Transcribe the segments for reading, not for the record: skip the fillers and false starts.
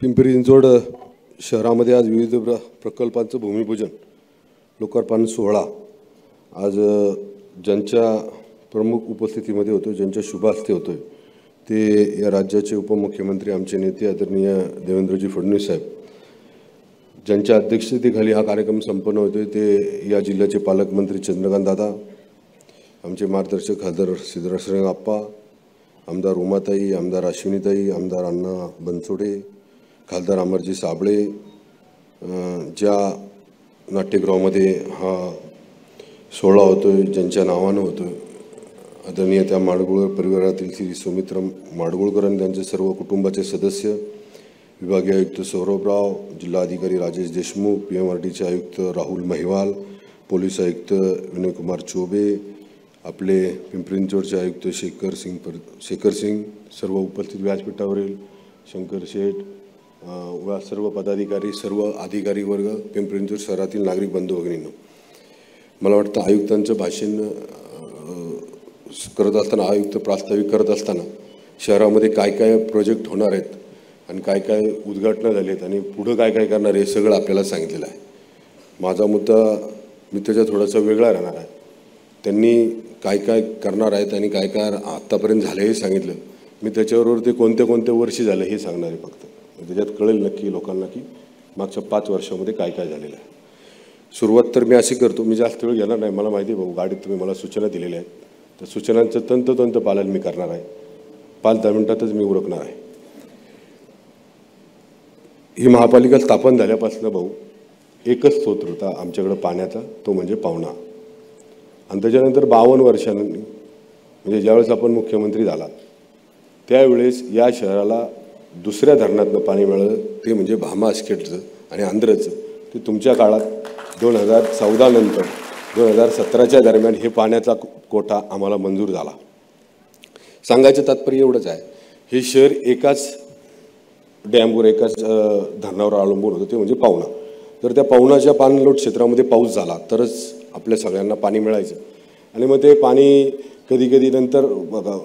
पिंपरी चिंचवड शहरामध्ये आज विविध प्रकल्पांचं भूमिपूजन, लोकार्पण सोहळा आज ज्यांच्या प्रमुख उपस्थितीमध्ये होतो, ज्यांच्या शुभ हस्ते होतो ते या राज्याचे उपमुख्यमंत्री आमचे नेते आदरणीय देवेंद्रजी फडणवीस साहेब ज्यांच्या अध्यक्षतेखाली हा कार्यक्रम संपन्न होतोय, ते या जिल्ह्याचे पालकमंत्री चंद्रकान्त दादा, आमचे मार्गदर्शक खासदार सिद्धरामसिंह आप्पा, आमदार उमाताई, आमदार अश्विनीताई, आमदार अण्णा बंसोड़े, खासदार अमरजी साबले, ज्या नाट्यगृहामध्ये हा सोहळा होतोय, ज्यांच्या नावानं होतोय, आदरणीय त्या माडगुळकर परिवारातील श्री सुमित्रराम माडगुळकर आणि त्यांचे सर्व कुटुंबाचे सदस्य, विभागीय आयुक्त सौरभ राव, जिल्हाधिकारी राजेश देशमुख, PMRTचे आयुक्त राहुल महवाल, पोलीस आयुक्त विनय कुमार चोबे, आपले पिंपरी चिंचवडचे आयुक्त शेखर सिंह, सर्व उपस्थित व्यासपीठावरील शंकर शेठ व सर्व पदाधिकारी, सर्व अधिकारी वर्ग, पिंपरी चिंचवड शहरातील नागरिक बंधू भगिनींनो, मला वाटतं आयुक्तांचं भाषण करत असताना, आयुक्त प्रास्ताविक करत असताना शहरामध्ये काय काय प्रोजेक्ट होणार आहेत आणि काय काय उद्घाटनं झाली आहेत आणि पुढं काय काय करणार हे सगळं आपल्याला सांगितलेलं आहे. माझा मुद्दा मित्रचा थोडासा वेगळा राहणार आहे. त्यांनी काय काय करणार आहेत आणि काय काय आत्तापर्यंत झालं हे सांगितलं, मी त्याच्याबरोबर ते कोणत्या कोणत्या वर्षी झालं हे सांगणार आहे. फक्त त्याच्यात कळेल नक्की लोकांना की मागच्या 5 वर्षामध्ये काय काय झालेलं आहे. सुरुवात तर मी अशी करतो, मी जास्त वेळ घेणार नाही. मला माहिती आहे भाऊ, गाडीत तुम्ही मला सूचना दिलेल्या आहेत, त्या सूचनांचं तंतोतंत पालन मी करणार आहे. 5-10 मिनिटातच मी उरकणार आहे. ही महापालिका स्थापन झाल्यापासून भाऊ एकच स्रोत होता आमच्याकडे पाण्याचा, तो म्हणजे पाहुणा. आणि त्याच्यानंतर 52 वर्षांनी म्हणजे ज्यावेळेस आपण मुख्यमंत्री झाला त्यावेळेस या शहराला दुसऱ्या धरणातनं पाणी मिळालं, ते म्हणजे भामा आस्केटचं आणि आंध्रचं. ते तुमच्या काळात 2014 नंतर 2017च्या दरम्यान हे पाण्याचा कोटा आम्हाला मंजूर झाला. सांगायचं तात्पर्य एवढंच आहे, हे शहर एकाच डॅमवर, एकाच धरणावर अवलंबून होतं, ते म्हणजे पाहुणा. तर त्या पाहुणाच्या पाणलोट क्षेत्रामध्ये पाऊस झाला तरच आपल्या सगळ्यांना पाणी मिळायचं. आणि मग ते पाणी कधी नंतर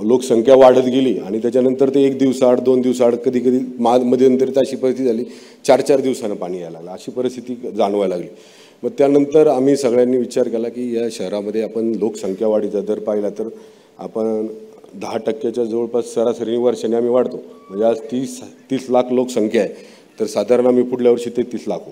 लोकसंख्या वाढत गेली आणि त्याच्यानंतर ते 1 दिवसाआड, 2 दिवसाआड, कधी मध्ये नंतर तर अशी परिस्थिती झाली 4-4 दिवसानं पाणी यायला लागलं, अशी परिस्थिती जाणवायला लागली. मग त्यानंतर आम्ही सगळ्यांनी विचार केला की या शहरामध्ये आपण लोकसंख्या वाढीचा दर पाहिला तर आपण 10%च्या जवळपास सरासरी वर्षाने आम्ही वाढतो. म्हणजे आज 30 लाख लोकसंख्या आहे, तर साधारण आम्ही पुढल्या वर्षी 33 लाख हो.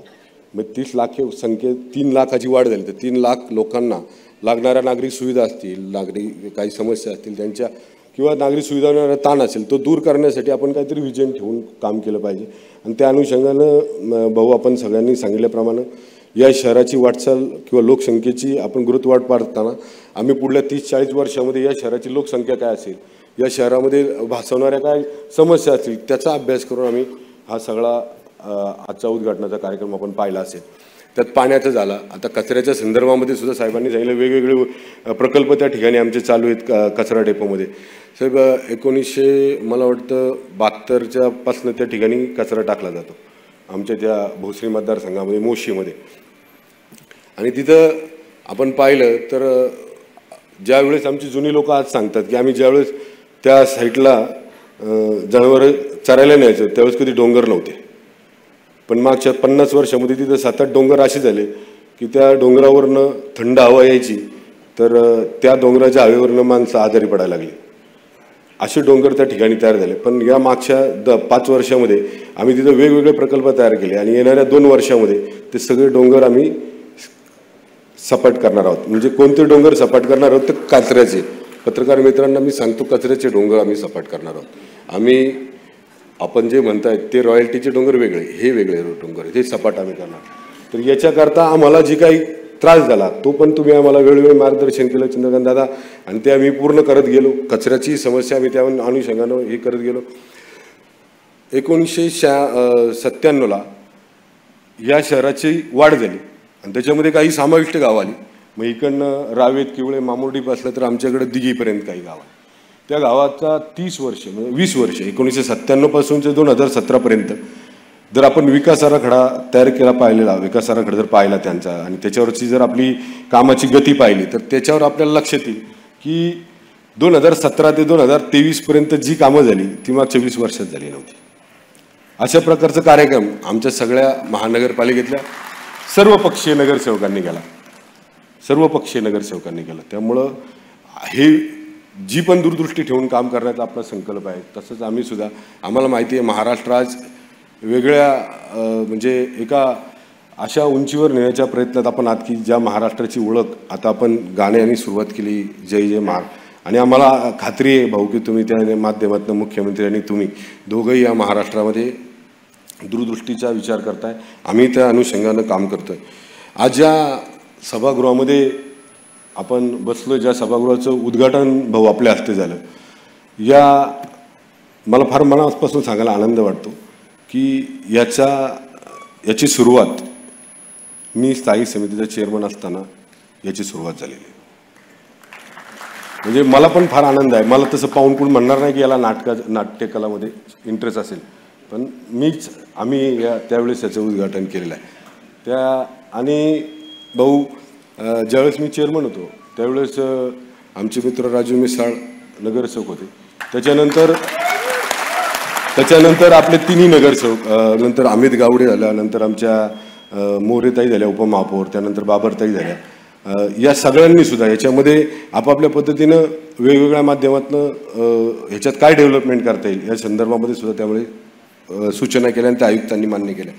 मग 30 लाख संख्येत 3 लाखाची वाढ झाली, तर 3 लाख लोकांना लागणाऱ्या नागरिक सुविधा असतील, नागरिक काही समस्या असतील त्यांच्या, किंवा नागरिक सुविधांवर ताण असेल तो दूर करण्यासाठी आपण काहीतरी विजन ठेवून काम केलं पाहिजे. आणि त्या अनुषंगानं भाऊ आपण सगळ्यांनी सांगितल्याप्रमाणे या शहराची वाटचाल किंवा लोकसंख्येची आपण गुरुत्वाट पाडताना आम्ही पुढल्या 30-40 वर्षामध्ये या शहराची लोकसंख्या काय असेल, या शहरामध्ये भासवणाऱ्या काय समस्या असतील त्याचा अभ्यास करून आम्ही हा सगळा आजचा उद्घाटनाचा कार्यक्रम आपण पाहिला असेल. त्यात पाण्याचं झाला. आता कचऱ्याच्या संदर्भामध्ये सुद्धा साहेबांनी सांगितलं, वेगवेगळे प्रकल्प त्या ठिकाणी आमचे चालू आहेत. कचरा डेपोमध्ये साहेब 1972च्या पासून त्या ठिकाणी कचरा टाकला जातो आमच्या त्या भोसरी मतदारसंघामध्ये, मोशीमध्ये. आणि तिथं आपण पाहिलं तर ज्यावेळेस आमची जुनी लोकं आज सांगतात की आम्ही ज्यावेळेस त्या साईडला जनावरं चरायला न्यायचं त्यावेळेस कधी डोंगर नव्हते, पण मागच्या 50 वर्षामध्ये तिथं 7-8 डोंगर असे झाले की त्या डोंगरावरनं थंड हवा यायची, तर त्या डोंगराच्या हवेवरनं माणसं आजारी पडायला लागली. असे डोंगर त्या ठिकाणी तयार झाले. पण या मागच्या 5 वर्षामध्ये आम्ही तिथं वेगवेगळे प्रकल्प तयार केले आणि येणाऱ्या 2 वर्षामध्ये ते सगळे डोंगर आम्ही सपाट करणार आहोत. म्हणजे कोणते डोंगर सपाट करणार आहोत, तर कचऱ्याचे. पत्रकार मित्रांना मी सांगतो, कचऱ्याचे डोंगर आम्ही सपाट करणार आहोत. आम्ही आपण जे म्हणतायत ते रॉयल्टीचे डोंगर वेगळे, हे वेगळे डोंगर, हे सपाट आम्ही करणार. तर याच्याकरता आम्हाला जी काही त्रास झाला तो पण तुम्ही आम्हाला वेळोवेळी मार्गदर्शन केलं चंद्रकान्त दादा, आणि ते आम्ही पूर्ण करत गेलो. कचऱ्याची समस्या आम्ही त्या अनुषंगानं हे करत गेलो. 1997ला या शहराची वाढ झाली आणि त्याच्यामध्ये काही समाविष्ट गावं आली. मग इकडनं रावेत, किवळे, मामुर्डीपासलं तर आमच्याकडे दिघीपर्यंत काही गावं आहे. त्या गावाचा 30 वर्ष म्हणजे 20 वर्ष 1997पासून ते 2017पर्यंत जर आपण विकास आराखडा तयार केला, पाहिलेला विकास आराखडा जर पाहिला त्यांचा आणि त्याच्यावरची जर आपली कामाची गती पाहिली तर त्याच्यावर आपल्याला लक्षात येईल की 2017 ते 2023पर्यंत जी कामं झाली ती मागच्या 20 वर्षात झाली नव्हती. अशा प्रकारचा कार्यक्रम आमच्या सगळ्या महानगरपालिकेतल्या सर्वपक्षीय नगरसेवकांनी केला, सर्वपक्षीय नगरसेवकांनी केला। त्यामुळे हे जी पण दूरदृष्टी ठेवून काम करण्याचा आपला संकल्प आहे। तसंच आम्ही सुद्धा, आम्हाला माहिती आहे महाराष्ट्र आज वेगळ्या म्हणजे एका अशा उंचीवर नेण्याच्या प्रयत्नात आपण आहोत की ज्या महाराष्ट्राची ओळख आता आपण गाण्याने सुरुवात केली, जय जय महाराष्ट्र। आणि आम्हाला खात्री आहे भाऊ की तुम्ही त्या माध्यमातून मुख्यमंत्री आणि तुम्ही दोघंही या महाराष्ट्रामध्ये दूरदृष्टीचा विचार करताय, आम्ही त्या अनुषंगाने काम करतोय। आज ज्या सभागृहामध्ये आपण बसलो, ज्या सभागृहाचं उद्घाटन भाऊ आपल्या हस्ते झालं, या मला फार मनापासून सांगायला आनंद वाटतो की याची सुरुवात मी स्थायी समितीचा चेअरमन असताना याची सुरुवात झालेली आहे। म्हणजे मला पण फार आनंद आहे। मला तसं पाहून कोण म्हणणार नाही की याला नाट्यकलामध्ये इंटरेस्ट असेल, पण मीच आम्ही त्यावेळेस याचं उद्घाटन केलेलं आहे। त्या आणि भाऊ ज्यावेळेस मी चेअरमन होतो त्यावेळेस आमचे मित्र राजू मिसळ नगरसेवक होते, त्याच्यानंतर आपले तिन्ही नगरसेवक, नंतर अमित गावडे झाला, नंतर आमच्या मोरेताई झाल्या उपमहापौर, त्यानंतर बाबरताई झाल्या, या सगळ्यांनी सुद्धा याच्यामध्ये आपापल्या पद्धतीने वेगवेगळ्या माध्यमातून ह्याच्यात काय डेव्हलपमेंट करता येईल या संदर्भामध्ये सुद्धा त्यामुळे सूचना केल्या आणि त्या आयुक्तांनी मान्य केल्या।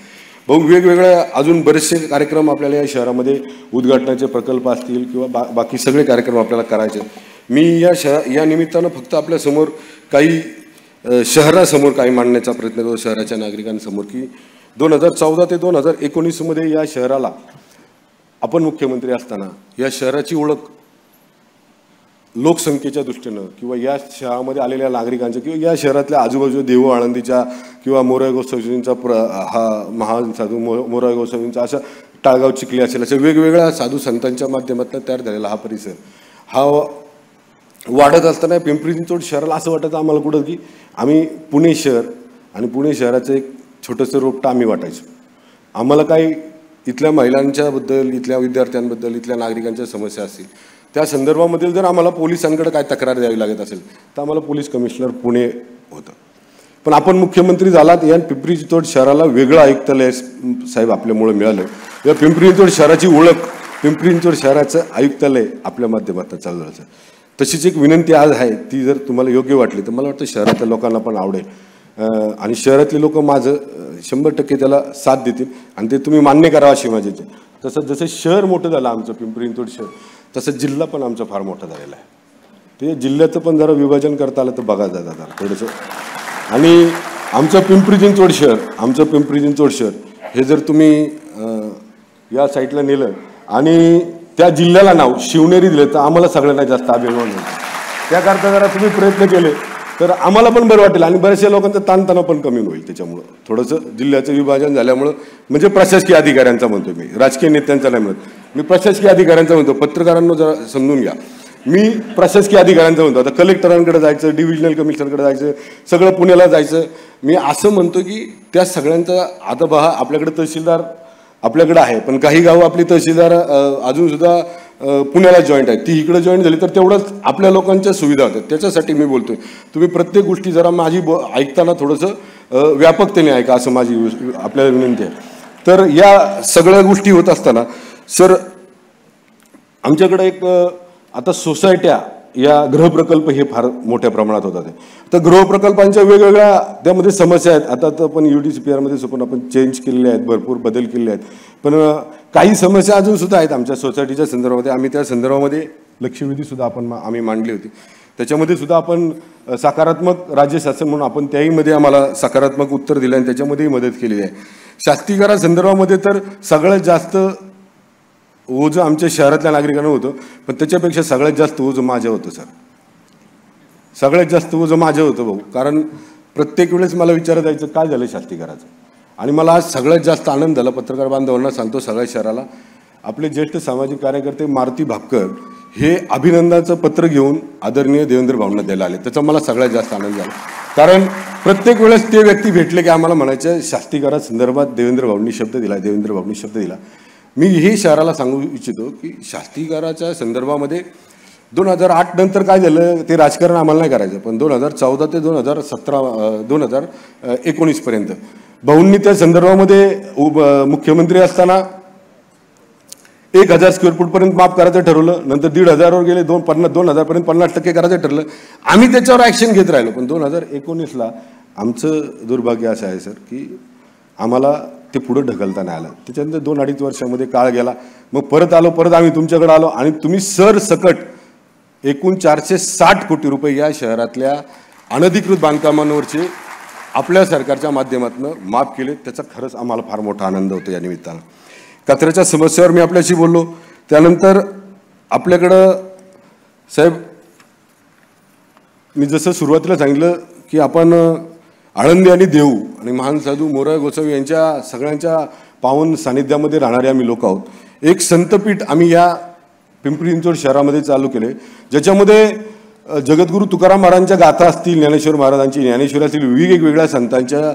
भाऊ वेगवेगळ्या अजून बरेचसे कार्यक्रम आपल्याला या शहरामध्ये उद्घाटनाचे प्रकल्प असतील किंवा बाकी सगळे कार्यक्रम आपल्याला करायचे। मी या निमित्तानं फक्त आपल्यासमोर काही शहरासमोर काही मांडण्याचा प्रयत्न करतो शहराच्या नागरिकांसमोर की 2014 ते 2019 या शहराला आपण मुख्यमंत्री असताना या शहराची ओळख लोकसंख्येच्या दृष्टीनं किंवा या शहरामध्ये आलेल्या नागरिकांच्या किंवा या शहरातल्या आजूबाजूच्या देहू आळंदीच्या किंवा मोराय गोसावींचा हा महान साधू मोराय गोसावींचा अशा टाळगाव चिखली असेल अशा वेगवेगळ्या साधू संतांच्या माध्यमातून तयार झालेला हा परिसर हा वाढत असताना पिंपरी चिंचवड शहराला असं वाटायचं आम्हाला कुठं की आम्ही पुणे शहर आणि पुणे शहराचं एक छोटंसं रोपटं आम्ही वाटायचो। आम्हाला काही इथल्या महिलांच्याबद्दल, इथल्या विद्यार्थ्यांबद्दल, इथल्या नागरिकांच्या समस्या असतील त्या संदर्भामध्ये जर आम्हाला पोलिसांकडे काय तक्रार द्यावी लागत असेल तर आम्हाला पोलीस कमिशनर पुणे होतं। पण आपण मुख्यमंत्री झालात या पिंपरी चिंचवड शहराला वेगळं आयुक्तालय साहेब आपल्यामुळे मिळालं। या पिंपरी चिंचवड शहराची ओळख, पिंपरी चिंचवड शहराचं आयुक्तालय आपल्या माध्यमातून चालू झालं। तशीच एक विनंती आज आहे, ती जर तुम्हाला योग्य वाटली तर मला वाटतं शहरातल्या लोकांना पण आवडेल आणि शहरातले लोक माझं 100% त्याला साथ देतील आणि ते तुम्ही मान्य करावं अशी माझी इच्छा। तसंच जसं शहर मोठं झालं आमचं पिंपरी चिंचवड शहर, तसं जिल्हा पण आमचा फार मोठा झालेला आहे। ते जिल्ह्याचं पण जरा विभाजन करता आलं तर बघा जरा थोडंसं। आणि आमचं पिंपरी चिंचवड शहर हे जर तुम्ही या साईडला नेलं आणि त्या जिल्ह्याला नाव शिवनेरी दिलं तर आम्हाला सगळ्यांना जास्त अभिमान होईल। त्याकरता जरा तुम्ही प्रयत्न केले तर आम्हाला पण बरं वाटेल आणि बऱ्याचशा लोकांचा ताणतणाव पण कमी होईल। त्याच्यामुळं थोडंसं जिल्ह्याचं विभाजन झाल्यामुळं म्हणजे प्रशासकीय अधिकाऱ्यांचा म्हणतो मी, राजकीय नेत्यांचा नाही म्हणत मी, प्रशासकीय अधिकाऱ्यांचा म्हणतो। पत्रकारांना जरा समजून घ्या, मी प्रशासकीय अधिकाऱ्यांचा म्हणतो। आता कलेक्टरांकडे जायचं, डिव्हिजनल कमिशनरकडे जायचं, सगळं पुण्याला जायचं, मी असं म्हणतो की त्या सगळ्यांचा आता बघा आपल्याकडे तहसीलदार आपल्याकडे आहे पण काही गावं आपली तहसीलदार अजूनसुद्धा पुण्याला जॉईंट आहे, ती इकडे जॉईंट झाली तर तेवढंच आपल्या लोकांच्या सुविधा होतात। त्याच्यासाठी मी बोलतोय तुम्ही प्रत्येक गोष्टी जरा माझी ऐकताना थोडंसं व्यापकतेने ऐका असं माझी आपल्याला विनंती आहे। तर या सगळ्या गोष्टी होत असताना सर आमच्याकडे एक आता सोसायट्या या गृहप्रकल्प हे फार मोठ्या प्रमाणात होतात आहे। तर गृहप्रकल्पांच्या वेगवेगळ्या त्यामध्ये समस्या आहेत। आता तर पण UDCPRमध्ये सुद्धा आपण चेंज केलेले आहेत, भरपूर बदल केलेले आहेत, पण काही समस्या अजूनसुद्धा आहेत आमच्या सोसायटीच्या संदर्भामध्ये। आम्ही त्या संदर्भामध्ये लक्षवेधीसुद्धा आम्ही मांडली होती, त्याच्यामध्ये सुद्धा आपण सकारात्मक राज्य शासन म्हणून आपण त्याहीमध्ये आम्हाला सकारात्मक उत्तर दिलं आणि त्याच्यामध्येही मदत केलेली आहे। शास्तीकारा संदर्भामध्ये तर सगळ्यात जास्त ओझं आमच्या शहरातल्या नागरिकांना होतं, पण त्याच्यापेक्षा सगळ्यात जास्त ओझं माझं होतं सर, सगळ्यात जास्त ओझं माझं होतं भाऊ। कारण प्रत्येक वेळेस मला विचारत जायचं काय झालं शास्तीकाराचं। आणि मला आज सगळ्यात जास्त आनंद झाला, पत्रकार बांधवांना सांगतो सगळ्या शहराला, आपले ज्येष्ठ सामाजिक कार्यकर्ते मारुती भापकर हे अभिनंदनाचं पत्र घेऊन आदरणीय देवेंद्र भाऊंना द्यायला आले, त्याचा मला सगळ्यात जास्त आनंद झाला। कारण प्रत्येक वेळेस ते व्यक्ती भेटले की आम्हाला म्हणायचं शास्तीकारा संदर्भात देवेंद्र भाऊंनी शब्द दिला। मी हे शहराला सांगू इच्छितो की शास्तीकाराच्या संदर्भामध्ये 2008 नंतर काय झालं ते राजकारण आम्हाला नाही करायचं, पण 2014 ते 2019पर्यंत भाऊंनी त्या संदर्भामध्ये मुख्यमंत्री असताना 1000 स्क्वेअर फूटपर्यंत माफ करायचं ठरवलं, नंतर 1500 गेले, 2000 पर्यंत 50% करायचं ठरलं. आम्ही त्याच्यावर ॲक्शन घेत राहिलो. पण 2019 आमचं दुर्भाग्य असं आहे सर की आम्हाला ते पुढे ढकलता नाही आलं. त्याच्यानंतर 2-2.5 वर्षांमध्ये काळ गेला. मग परत आम्ही तुमच्याकडे आलो आणि तुम्ही सरसकट एकूण 460 कोटी रुपये या शहरातल्या अनधिकृत बांधकामांवरचे आपल्या सरकारच्या माध्यमातून माफ केले. त्याचा खरंच आम्हाला फार मोठा आनंद होतो. या निमित्तानं कचऱ्याच्या समस्येवर मी आपल्याशी बोललो. त्यानंतर आपल्याकडं साहेब मी जसं सुरुवातीला सांगितलं की आपण आळंदी आणि देऊ आणि महान साधू मोरे गोसावी यांच्या सगळ्यांच्या पावन सानिध्यामध्ये राहणारे आम्ही लोक आहोत. एक संतपीठ आम्ही या पिंपरी चिंचवड शहरामध्ये चालू केले, ज्याच्यामध्ये जगद्गुरु तुकाराम महाराजांच्या गाथा असतील, ज्ञानेश्वर महाराजांची, ज्ञानेश्वरातील वेगवेगळ्या संतांच्या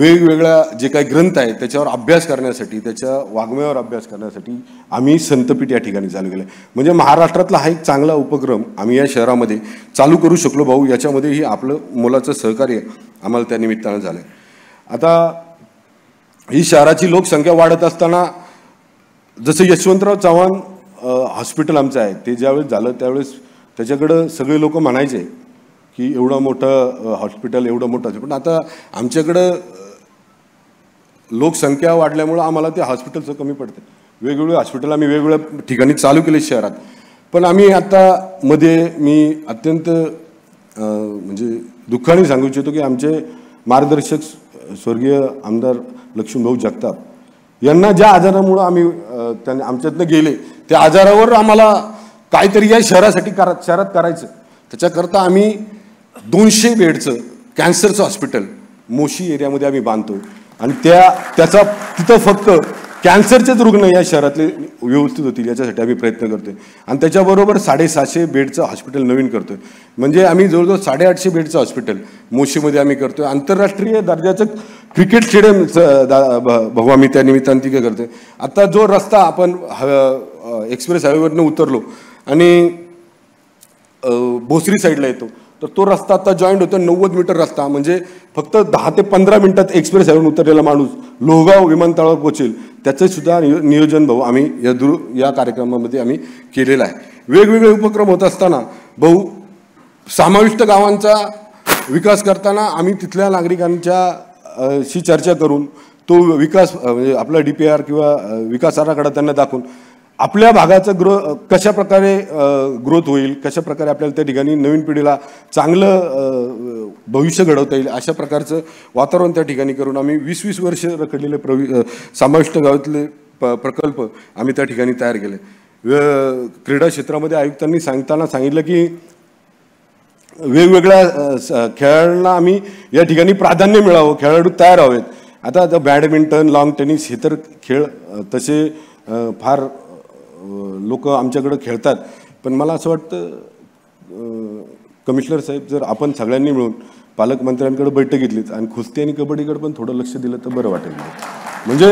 वेगवेगळ्या जे काही ग्रंथ आहेत त्याच्यावर अभ्यास करण्यासाठी, त्याच्या वाङ्मयावर अभ्यास करण्यासाठी आम्ही संतपीठ या ठिकाणी चालू केलं. म्हणजे महाराष्ट्रातला हा एक चांगला उपक्रम आम्ही या शहरामध्ये चालू करू शकलो भाऊ. याच्यामध्येही आपलं मोलाचं सहकार्य आम्हाला त्या निमित्तानं झालं. आता ही शहराची लोकसंख्या वाढत असताना जसं यशवंतराव चव्हाण हॉस्पिटल आमचं आहे ते ज्यावेळेस झालं त्यावेळेस त्याच्याकडं सगळे लोक म्हणायचे की एवढं मोठं हॉस्पिटल, एवढं मोठं. पण आता आमच्याकडं लोकसंख्या वाढल्यामुळं आम्हाला ते हॉस्पिटलचं कमी पडतं. वेगवेगळे हॉस्पिटल आम्ही वेगवेगळ्या ठिकाणी चालू केले शहरात. पण आम्ही आता मध्ये मी अत्यंत म्हणजे दुःखाने सांगू इच्छितो की आमचे मार्गदर्शक स्वर्गीय आमदार लक्ष्मण भाऊ जगताप यांना ज्या आजारामुळं आम्ही त्यांनी आमच्यातनं गेले त्या आजारावर आम्हाला काहीतरी या शहरासाठी शहरात करायचं. त्याच्याकरता आम्ही 200 बेडचं कॅन्सरचं हॉस्पिटल मोशी एरियामध्ये आम्ही बांधतो आणि त्याचा तिथं फक्त कॅन्सरचेच रुग्ण या शहरातले व्यवस्थित होतील याच्यासाठी आम्ही प्रयत्न करतोय. आणि त्याच्याबरोबर 750 बेडचं हॉस्पिटल नवीन करतोय. म्हणजे आम्ही जवळजवळ 850 बेडचं हॉस्पिटल मोशीमध्ये आम्ही करतोय. आंतरराष्ट्रीय दर्जाचं क्रिकेट स्टेडियम भाऊ आम्ही त्या निमित्तानं तिथे करतोय. आता जो रस्ता आपण एक्सप्रेस हायवेवरनं उतरलो आणि भोसरी साईडला येतो तर तो रस्ता आता जॉईंट होतो. 90 मीटर रस्ता म्हणजे फक्त 10 ते 15 मिनटात एक्सप्रेस हायवेवरून उतरलेला माणूस लोहगाव विमानतळावर पोहोचेल. त्याचंसुद्धा नियोजन भाऊ आम्ही या कार्यक्रमामध्ये आम्ही केलेला आहे. वेगवेगळे उपक्रम होत असताना भाऊ समाविष्ट गावांचा विकास करताना आम्ही तिथल्या नागरिकांच्या शी चर्चा करून तो विकास म्हणजे आपला DPR किंवा विकास आराखडा त्यांना दाखवून आपल्या भागाचं कशा प्रकारे ग्रोथ होईल, कशा प्रकारे आपल्याला त्या ठिकाणी नवीन पिढीला चांगलं भविष्य घडवता येईल अशा प्रकारचं वातावरण त्या ठिकाणी करून आम्ही 20-20 वर्ष रखडलेले समाविष्ट गावातले प्रकल्प आम्ही त्या ठिकाणी तयार केले. क्रीडा क्षेत्रामध्ये आयुक्तांनी सांगितलं की वेगवेगळ्या खेळाडूंना आम्ही या ठिकाणी प्राधान्य मिळावं, खेळाडू तयार व्हावेत. आता बॅडमिंटन, लॉंग टेनिस हे तर खेळ तसे फार लोक आमच्याकडे खेळतात. पण मला असं वाटतं कमिशनर साहेब जर आपण सगळ्यांनी मिळून पालकमंत्र्यांकडे बैठक घेतलीत आणि कुस्ती आणि कबड्डीकडे पण थोडं लक्ष दिलं तर बरं वाटेल. म्हणजे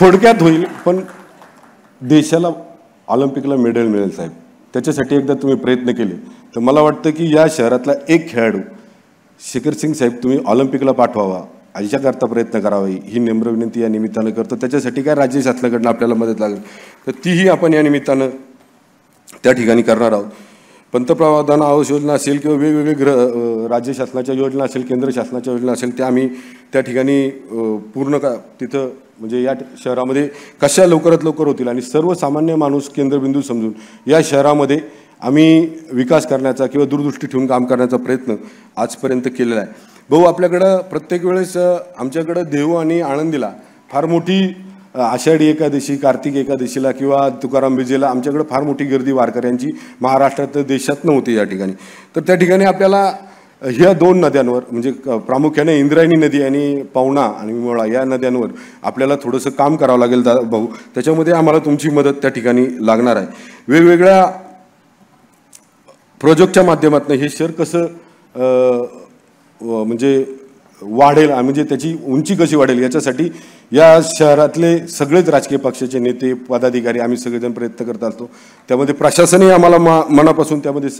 थोडक्यात होईल पण देशाला ऑलिम्पिकला मेडल मिळेल साहेब. त्याच्यासाठी एकदा तुम्ही प्रयत्न केले तर मला वाटतं की या शहरातला एक खेळाडू शेखर सिंग साहेब तुम्ही ऑलिम्पिकला पाठवावा अशाकरता प्रयत्न करावा ही नम्र विनंती या निमित्तानं करतो. त्याच्यासाठी काय राज्य शासनाकडनं आपल्याला मदत लागेल तर तीही आपण या निमित्तानं त्या ठिकाणी करणार आहोत. पंतप्रधान आवास योजना असेल किंवा वेगवेगळे राज्य शासनाच्या योजना असेल, केंद्र शासनाच्या योजना असेल त्या आम्ही त्या ठिकाणी पूर्ण तिथं म्हणजे या शहरामध्ये कशा लवकरात लवकर होतील आणि सर्वसामान्य माणूस केंद्रबिंदू समजून या शहरामध्ये आम्ही विकास करण्याचा किंवा दूरदृष्टी ठेवून काम करण्याचा प्रयत्न आजपर्यंत केलेला आहे. भाऊ आपल्याकडं प्रत्येक वेळेस आमच्याकडं देहू आणि आनंदीला फार मोठी आषाढी एकादशी, कार्तिक एकादशीला किंवा तुकाराम विजेला आमच्याकडं फार मोठी गर्दी वारकऱ्यांची महाराष्ट्रात देशात नव्हती या ठिकाणी. तर त्या ठिकाणी आपल्याला ह्या 2 नद्यांवर म्हणजे प्रामुख्याने इंद्रायणी नदी आणि पवना आणि मोळा या नद्यांवर आपल्याला थोडंसं काम करावं लागेल भाऊ. त्याच्यामध्ये आम्हाला तुमची मदत त्या ठिकाणी लागणार आहे. वेगवेगळ्या प्रोजेक्टच्या माध्यमातून हे शहर कसं म्हणजे वाढेल म्हणजे त्याची उंची कशी वाढेल याच्यासाठी या शहरातले सगळेच राजकीय पक्षाचे नेते, पदाधिकारी आम्ही सगळेजण प्रयत्न करत असतो. त्यामध्ये प्रशासनही आम्हाला मनापासून त्यामध्ये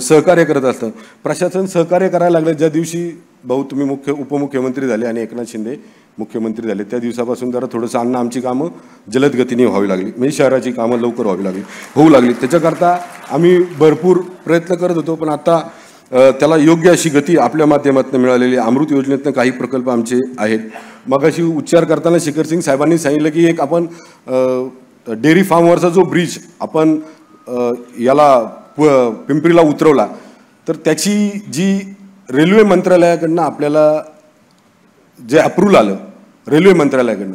सहकार्य करत असतं. प्रशासन सहकार्य करायला लागलं ज्या दिवशी भाऊ तुम्ही उपमुख्यमंत्री झाले आणि एकनाथ शिंदे मुख्यमंत्री झाले, त्या दिवसापासून जरा थोडंसं अण्णा आमची कामं जलद गतीने व्हावी लागली, म्हणजे शहराची कामं लवकर होऊ लागली. त्याच्याकरता आम्ही भरपूर प्रयत्न करत होतो, पण आता त्याला योग्य अशी गती आपल्या माध्यमातून मिळालेली. अमृत योजनेतनं काही प्रकल्प आमचे आहेत. मगाशी उच्चार करताना शेखर सिंह साहेबांनी सांगितलं की एक आपण डेअरी फार्मवरचा जो ब्रिज आपण याला पिंपरीला उतरवला, तर त्याची जी रेल्वे मंत्रालयाकडनं आपल्याला जे अप्रूव्हल आलं रेल्वे मंत्रालयाकडनं,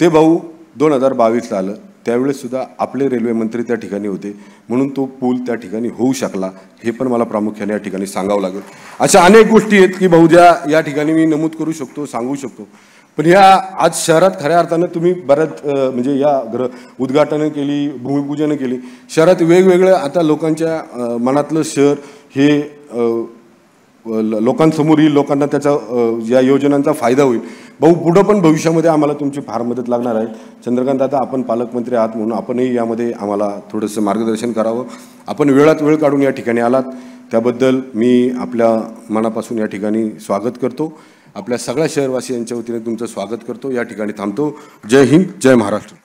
ते भाऊ 2022ला आलं. त्यावेळेसुद्धा आपले रेल्वे मंत्री त्या ठिकाणी होते, म्हणून तो पूल त्या ठिकाणी होऊ शकला, हे पण मला प्रामुख्याने या ठिकाणी सांगावं लागेल. अशा अनेक गोष्टी आहेत की भाऊ ज्या या ठिकाणी मी नमूद करू शकतो, सांगू शकतो, पण या आज शहरात खऱ्या अर्थानं तुम्ही बऱ्याच म्हणजे या उद्घाटनं केली, भूमिपूजनं केली. शहरात वेगवेगळ्या आता लोकांच्या मनातलं शहर हे लोकांसमोर येईल, लोकांना त्याचा या योजनांचा फायदा होईल. भाऊ पुढं पण भविष्यामध्ये आम्हाला तुमची फार मदत लागणार आहे. चंद्रकान्त आता आपण पालकमंत्री आहात, म्हणून आपणही यामध्ये आम्हाला थोडंसं मार्गदर्शन करावं. आपण वेळात वेळ काढून या ठिकाणी आलात, त्याबद्दल मी आपल्या मनापासून या ठिकाणी स्वागत करतो. आपल्या सगळ्या शहरवासियांच्या वतीने तुमचं स्वागत करतो. या ठिकाणी थांबतो. जय हिंद, जय महाराष्ट्र.